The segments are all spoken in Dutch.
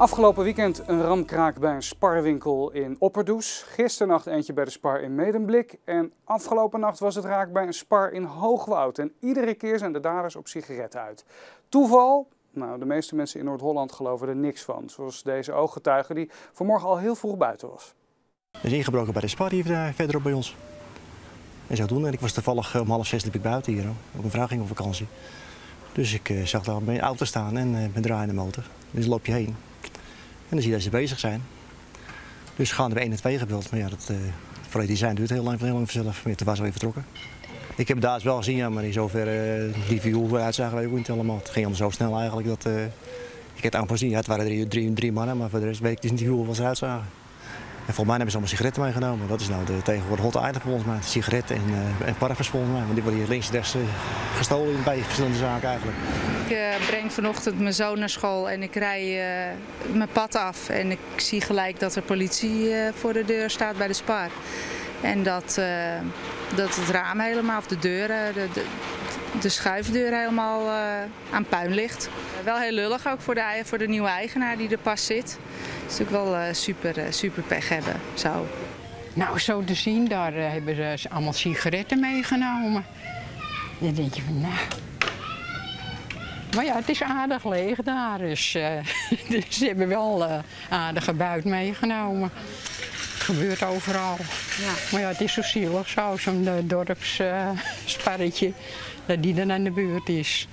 Afgelopen weekend een ramkraak bij een Sparwinkel in Opperdoes. Gisternacht eentje bij de Spar in Medemblik. En afgelopen nacht was het raak bij een Spar in Hoogwoud. En iedere keer zijn de daders op sigaretten uit. Toeval? Nou, de meeste mensen in Noord-Holland geloven er niks van. Zoals deze ooggetuige die vanmorgen al heel vroeg buiten was. Er is ingebroken bij de Spar hier verderop bij ons. En zodoende. En ik was toevallig om 5:30 liep ik buiten hier. Ook een vrouw ging op vakantie. Dus ik zag daar mijn auto staan en mijn draaiende motor. Dus loop je heen. En dan zie je dat ze bezig zijn. Dus gaan we 1 en 2 gebeld. Maar ja, dat vooral die zijn duurt heel lang vanzelf. Maar toen was alweer vertrokken. Ik heb het daar wel gezien, ja, maar in zoverre die viool eruit zagen wij ook niet allemaal. Het ging allemaal zo snel eigenlijk dat ik het amper zien. Ja, het waren drie mannen, maar voor de rest weet ik dus niet hoe ze eruit zagen. En volgens mij hebben ze allemaal sigaretten meegenomen. Dat is nou tegenwoordig hot item volgens mij. Sigaretten en parfums volgens mij. Want die worden hier links en rechts gestolen bij verschillende zaken eigenlijk. Ik breng vanochtend mijn zoon naar school en ik rij mijn pad af. En ik zie gelijk dat er politie voor de deur staat bij de Spar. En dat het raam helemaal, of de deuren, de schuifdeur helemaal aan puin ligt. Wel heel lullig ook voor de nieuwe eigenaar die er pas zit. Het is natuurlijk wel super pech hebben, zo. Nou, zo te zien, daar hebben ze allemaal sigaretten meegenomen. Dan denk je van, nou... Maar ja, het is aardig leeg daar, dus ze hebben wel aardige buit meegenomen. Het gebeurt overal. Ja. Maar ja, het is zo zielig, zo'n dorpssparretje, dat die dan aan de buurt is.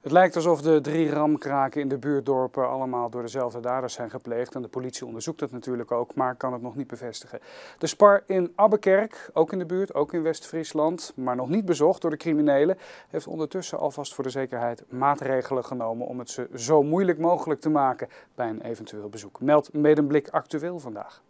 Het lijkt alsof de 3 ramkraken in de buurtdorpen allemaal door dezelfde daders zijn gepleegd. En de politie onderzoekt dat natuurlijk ook, maar kan het nog niet bevestigen. De Spar in Abbekerk, ook in de buurt, ook in West-Friesland, maar nog niet bezocht door de criminelen, heeft ondertussen alvast voor de zekerheid maatregelen genomen om het ze zo moeilijk mogelijk te maken bij een eventueel bezoek. Meldt Medemblik Actueel vandaag.